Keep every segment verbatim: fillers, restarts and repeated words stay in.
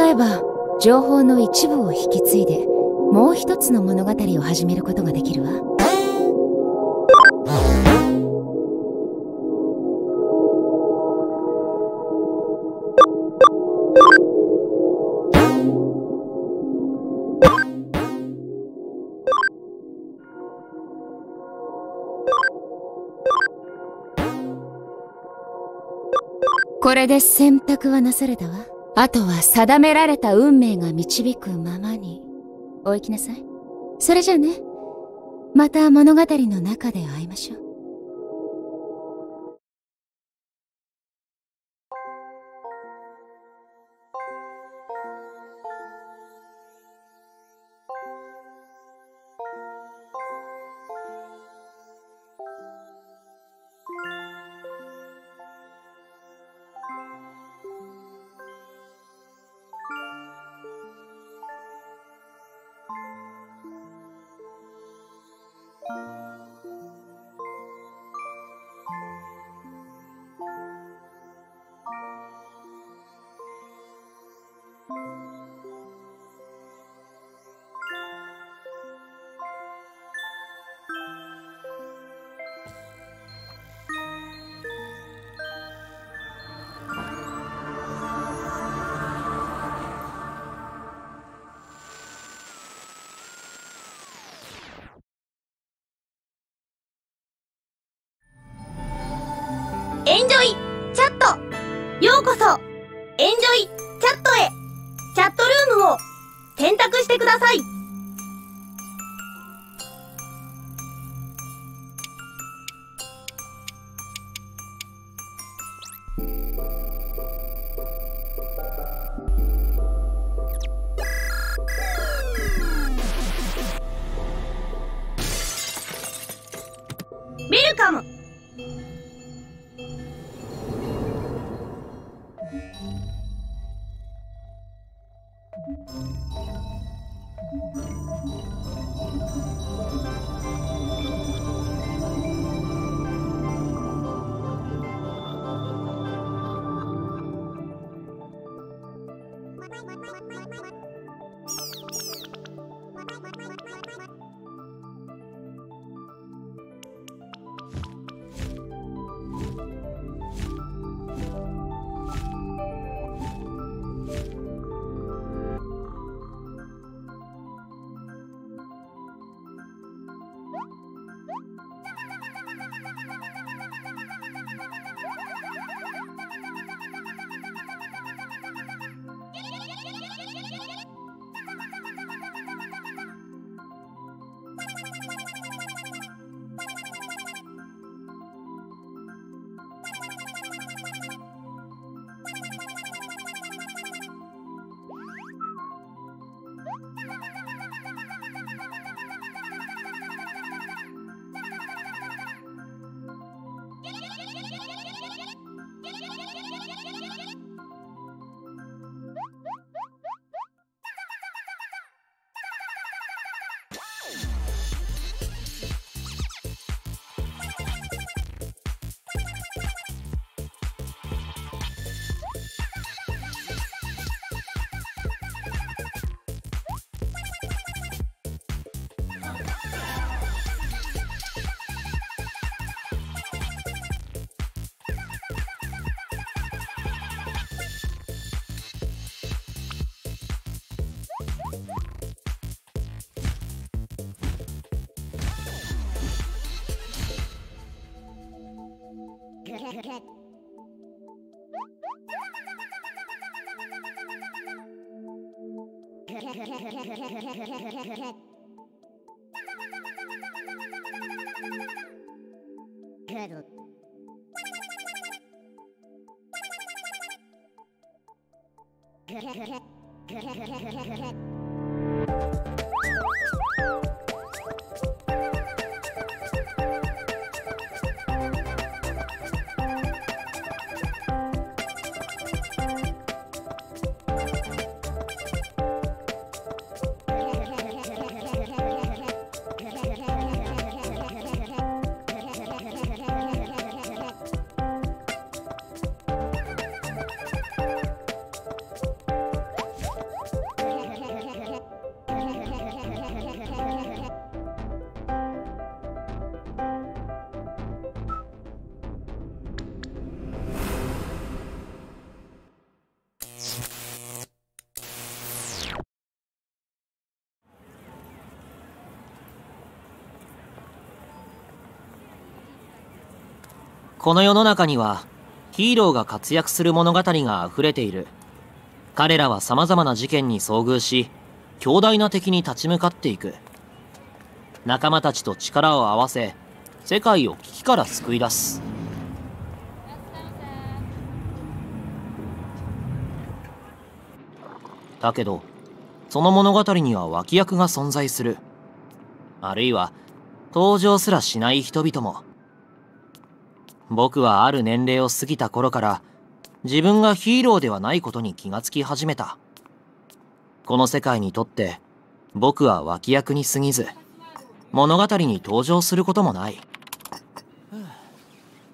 使えば情報の一部を引き継いでもう一つの物語を始めることができるわ。これで選択はなされたわ。あとは定められた運命が導くままにお行きなさい。それじゃあね、また物語の中で会いましょう。エンジョイチャット、ようこそエンジョイチャットへ。チャットルームを選択してください。ウェルカム。Good. この世の中にはヒーローが活躍する物語が溢れている。彼らは様々な事件に遭遇し、強大な敵に立ち向かっていく。仲間たちと力を合わせ、世界を危機から救い出す。だけど、その物語には脇役が存在する。あるいは、登場すらしない人々も。僕はある年齢を過ぎた頃から、自分がヒーローではないことに気がつき始めた。この世界にとって、僕は脇役に過ぎず、物語に登場することもない。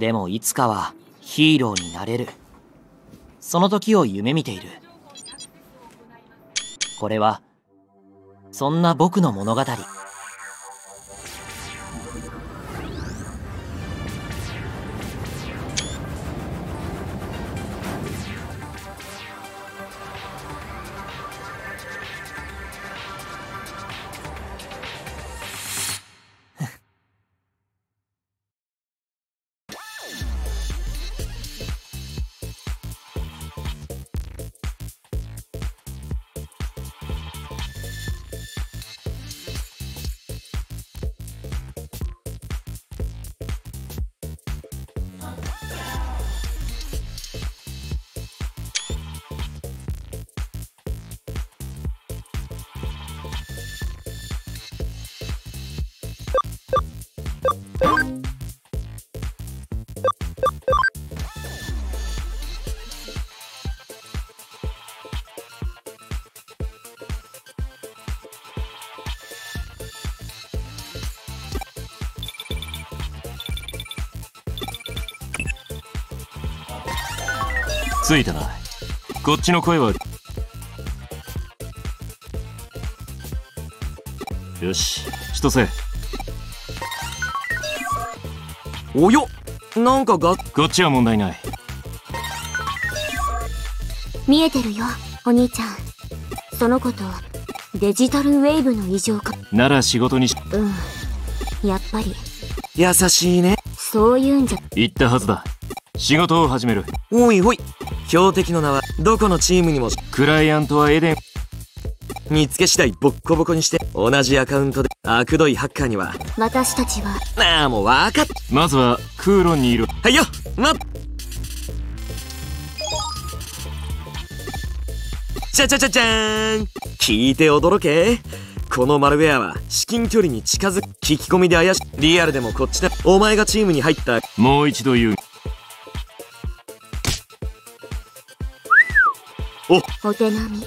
でもいつかはヒーローになれる。その時を夢見ている。これは、そんな僕の物語。ついたな。こっちの声は。よし、一せ。およ、なんかが。こっちは問題ない。見えてるよ、お兄ちゃん。そのこと、デジタルウェーブの異常か。なら仕事にし。うん。やっぱり。優しいね。そういうんじゃ。言ったはずだ。仕事を始める。おいおい。強敵の名はどこのチームにもクライアントはエデン。見つけ次第ボッコボコにして、同じアカウントで悪どいハッカーには私たちはああもう分かっまずは空論にいる。はいよなっじゃじゃじゃじゃーん。聞いて驚け。このマルウェアは至近距離に近づく。聞き込みで怪しい。リアルでもこっちだ。お前がチームに入った。もう一度言う。お, お手並み。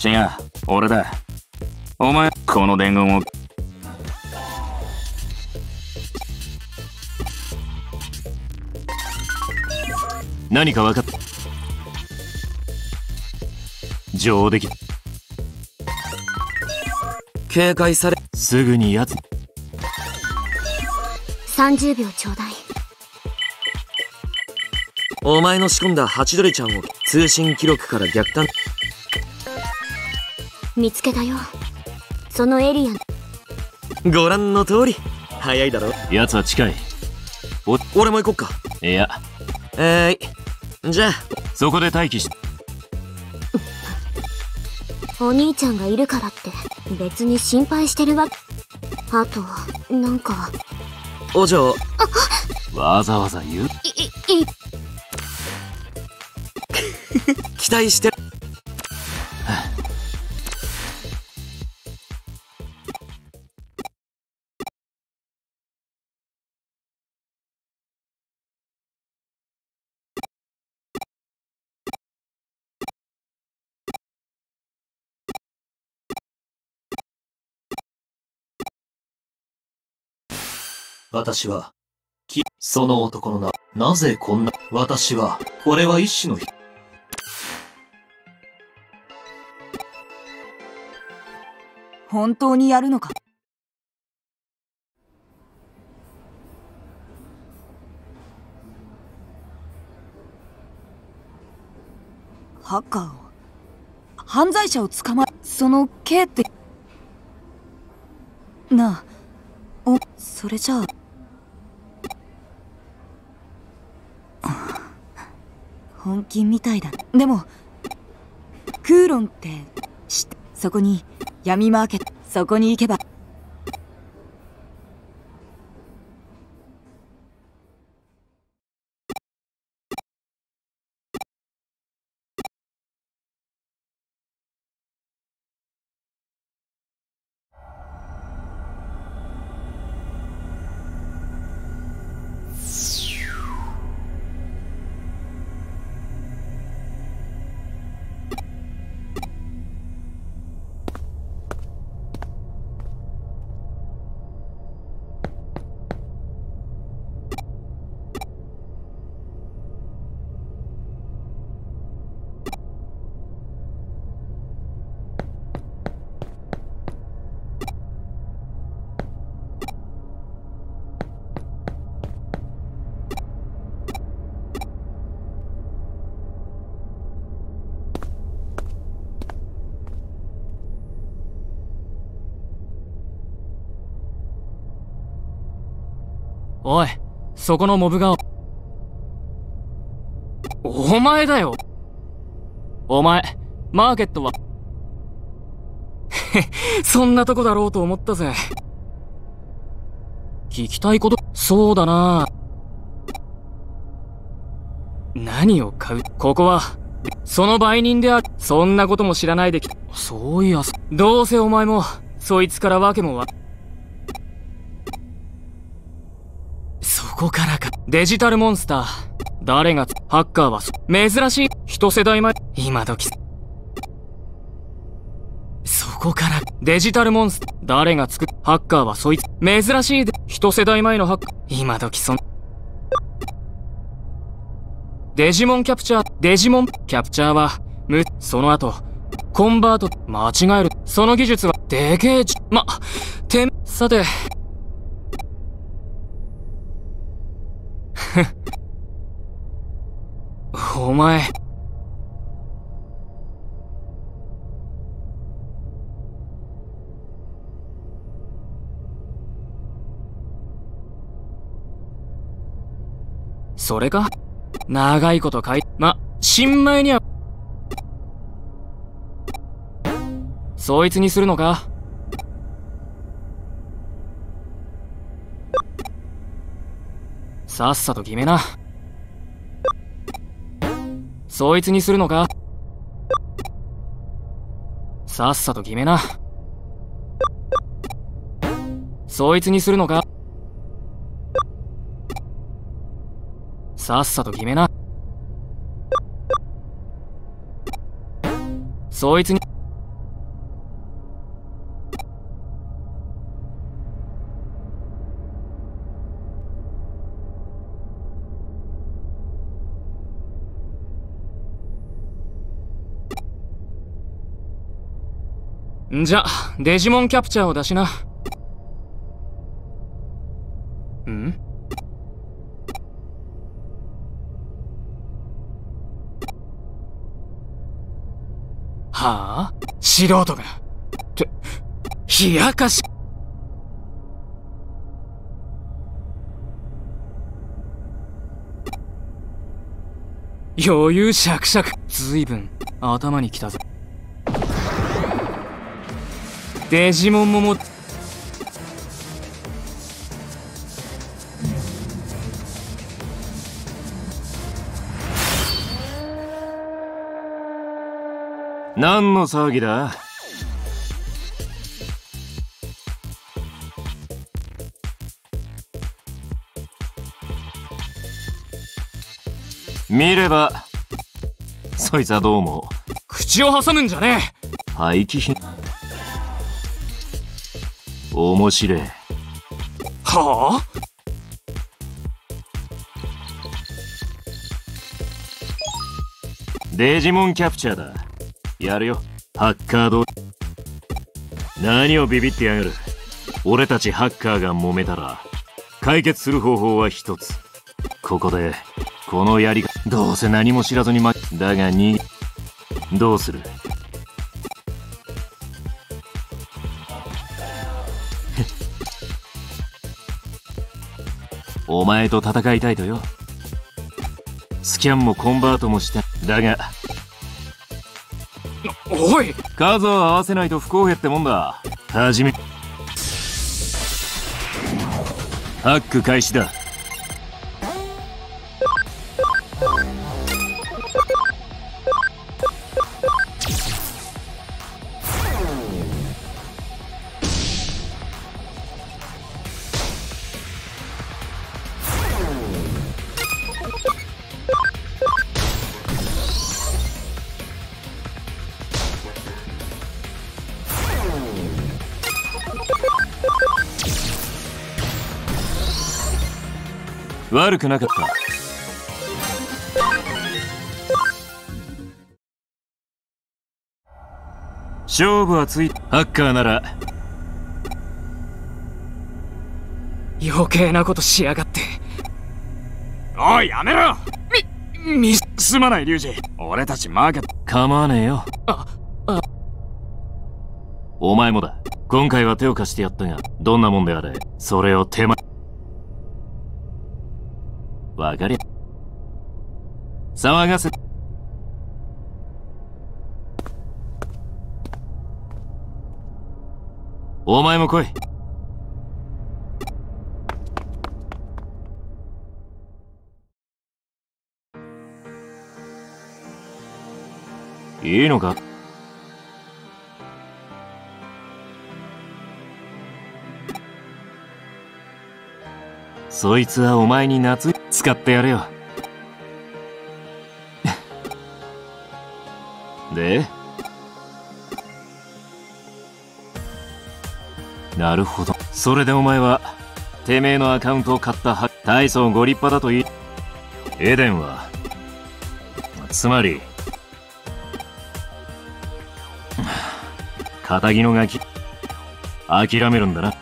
違う、俺だ。お前、この伝言を。何か分かった。上出来。警戒され。すぐにやつ。さんじゅうびょうちょうだい。お前の仕込んだハチドリちゃんを通信記録から逆探。見つけたよ。そのエリア。ご覧の通り、早いだろ。やつは近い。お、俺も行こっか。いや。えーい。じゃあ、そこで待機し。お兄ちゃんがいるからって、別に心配してるわ。あと、なんか。お嬢。わざわざ言う。い、い。期待してる。私は、き、その男の名、なぜこんな、私は、俺は一種のひ、本当にやるのか。ハッカーを、犯罪者を捕まえ、その、Kって、なあ、お、それじゃあ、本気みたいだ。でもクーロンって知って、そこに闇マーケット、そこに行けばおい、そこのモブがお前だよ。お前、マーケットはそんなとこだろうと思ったぜ。聞きたいこと、そうだな。何を買う。ここはその売人である。そんなことも知らないできた。そういや、どうせお前もそいつからわけもわここからか。デジタルモンスター。誰が、ハッカーは、珍しい。一世代前。今時。そこから、デジタルモンスター。誰が作る。ハッカーはそいつ。珍しいで。一世代前のハッカー。今時その。デジモンキャプチャー。デジモンキャプチャーは、む、その後、コンバート、間違える。その技術は、でけえじ、ま、て、さて。お前、それか。長いこと書い、ま、新米にはそいつにするのか。さっさと決めな。そいつにするのか。さっさと決めな。そいつにするのか。さっさと決めな。そいつに。じゃあデジモンキャプチャーを出しな。ん？はあ？素人が。って、冷やかし。余裕しゃくしゃく。ずいぶん頭にきたぞ。デジモンもも。何の騒ぎだ？見ればそいつはどうも。口を挟むんじゃねえ。廃棄品面白い。はあ？デジモンキャプチャーだ。やるよハッカーど。何をビビってやがる。俺たちハッカーが揉めたら解決する方法は一つ。ここでこのやりがどうせ何も知らずにまだがにどうする。お前と戦いたいとよ。スキャンもコンバートもした。だがおい、数を合わせないと不公平ってもんだ。はじめハック開始だ。悪くなかった。勝負はついた。ハッカーなら余計なことしやがって。おいやめろ。み、み、すまないリュウジ、俺たちマーケット。構わねえよ。あ、あ、お前もだ。今回は手を貸してやったが、どんなもんであれそれを手前わかり騒がせ。お前も来い。いいのか。そいつはお前に懐いて使ってやれよ。で、なるほど。それでお前はてめえのアカウントを買ったは大層ご立派だと言い、エデンはつまり片木のガキ諦めるんだな。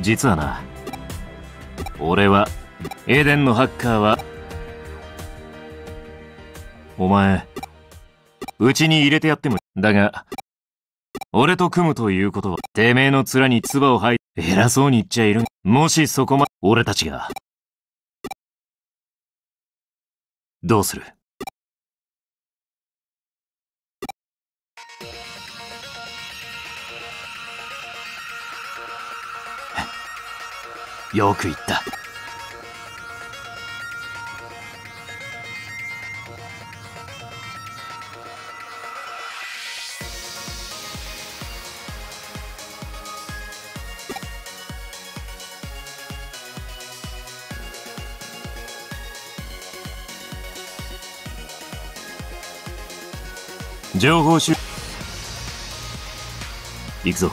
実はな、俺はエデンのハッカーはお前うちに入れてやっても。だが俺と組むということはてめえの面に唾を吐いて偉そうに言っちゃいる。もしそこまで俺たちがどうする。よく言った。情報収集。行くぞ。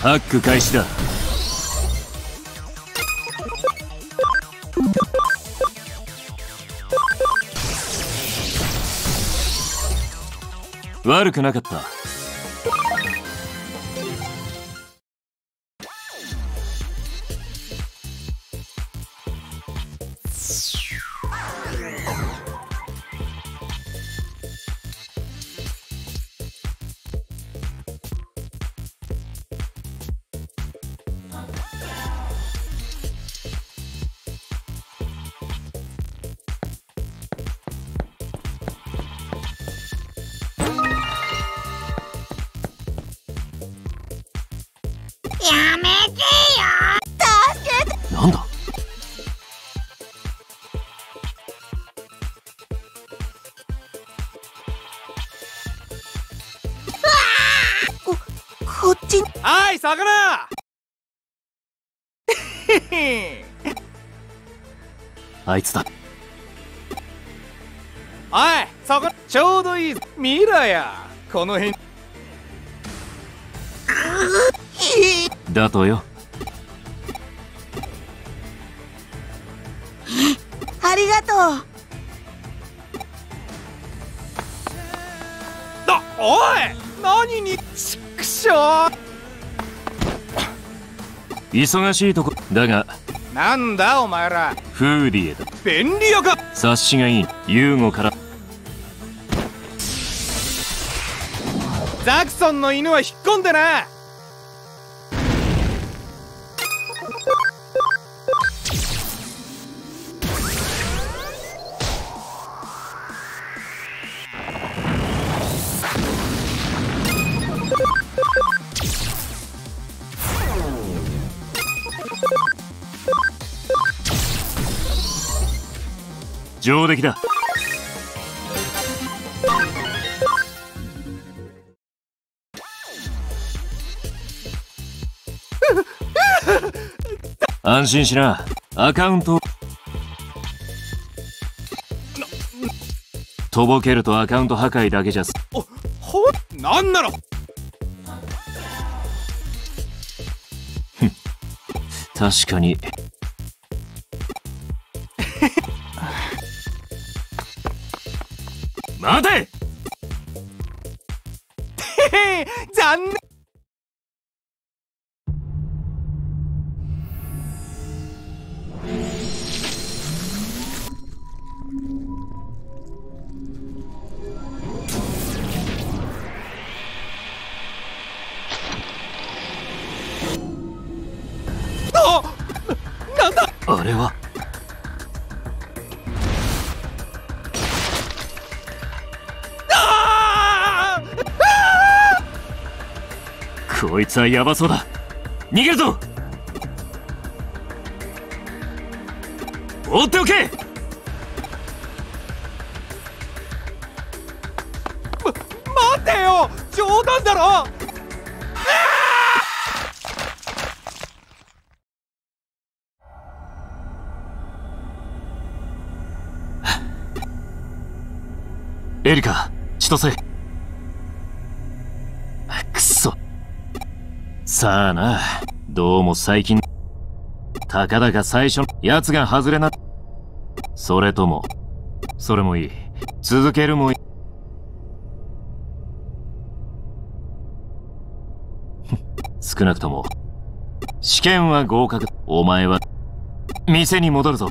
ハック開始だ。悪くなかった。あいつだ。おい、そこちょうどいい。ミラや、この辺だとよ。ありがとう。だ、おい、何にちくしょう。忙しいとこだが。なんだお前ら。フーリエだ。便利屋か。察しがいい。ユーゴから。ザクソンの犬は引っ込んでな。上出来だ。安心しな。アカウントとぼけるとアカウント破壊だけじゃす。おほなんなの。確かに。待て！へへ、残念。あ！なんだ！あれは。こいつはやばそうだ。逃げるぞ。追っておけ。ま、待てよ。冗談だろ。あエリカ、千歳。さあな、どうも最近、たかだか最初のやつが外れな、それとも、それもいい、続けるもいい。少なくとも、試験は合格、お前は、店に戻るぞ。